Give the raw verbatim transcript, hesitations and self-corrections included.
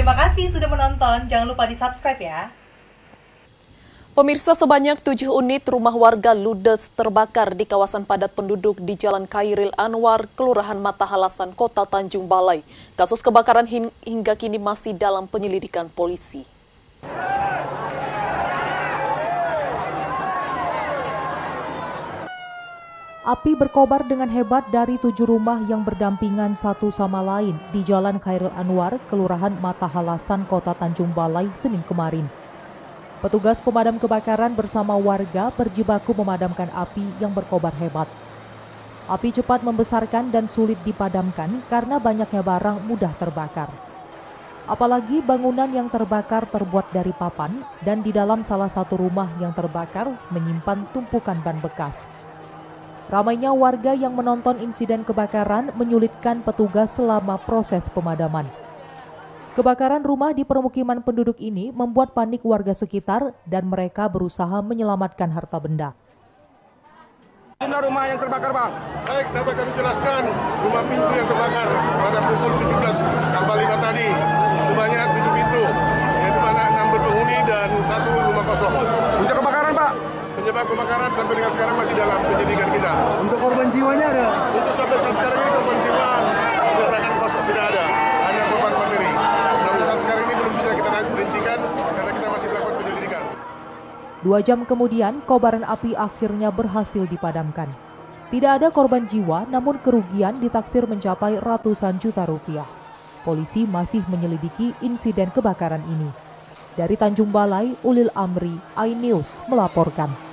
Terima kasih sudah menonton, jangan lupa di-subscribe ya. Pemirsa, sebanyak tujuh unit rumah warga ludes terbakar di kawasan padat penduduk di Jalan Chairil Anwar, Kelurahan Matahalasan, Kota Tanjung Balai. Kasus kebakaran hingga kini masih dalam penyelidikan polisi. Api berkobar dengan hebat dari tujuh rumah yang berdampingan satu sama lain di Jalan Chairil Anwar, Kelurahan Matahalasan, Kota Tanjung Balai, Senin kemarin. Petugas pemadam kebakaran bersama warga berjibaku memadamkan api yang berkobar hebat. Api cepat membesarkan dan sulit dipadamkan karena banyaknya barang mudah terbakar. Apalagi bangunan yang terbakar terbuat dari papan dan di dalam salah satu rumah yang terbakar menyimpan tumpukan ban bekas. Ramainya warga yang menonton insiden kebakaran menyulitkan petugas selama proses pemadaman. Kebakaran rumah di permukiman penduduk ini membuat panik warga sekitar dan mereka berusaha menyelamatkan harta benda. Jumlah rumah yang terbakar, Bang? Baik, dapat kami jelaskan rumah pintu yang terbakar pada pukul tujuh belas lewat lima tadi. Sebanyak tujuh pintu, yaitu mana enam berpenghuni dan satu rumah kosong. Puncak kebakaran, Pak? Penyebab kebakaran sampai dengan sekarang masih dalam penyelidikan kita. Untuk korban jiwanya ada? Untuk sampai saat sekarang ini korban jiwa dinyatakan kosong, tidak ada. Hanya korban materi. Karena kita masih melakukan penyelidikan. Dua jam kemudian, kobaran api akhirnya berhasil dipadamkan. Tidak ada korban jiwa, namun kerugian ditaksir mencapai ratusan juta rupiah. Polisi masih menyelidiki insiden kebakaran ini. Dari Tanjung Balai, Ulil Amri, iNews melaporkan.